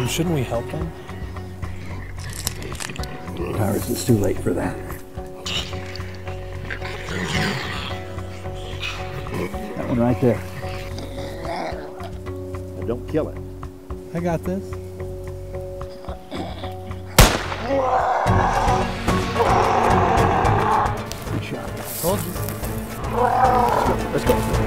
them. Shouldn't we help them? Powers, it's too late for that. That one right there. Now don't kill it. I got this. Good shot. Told you. Let's go.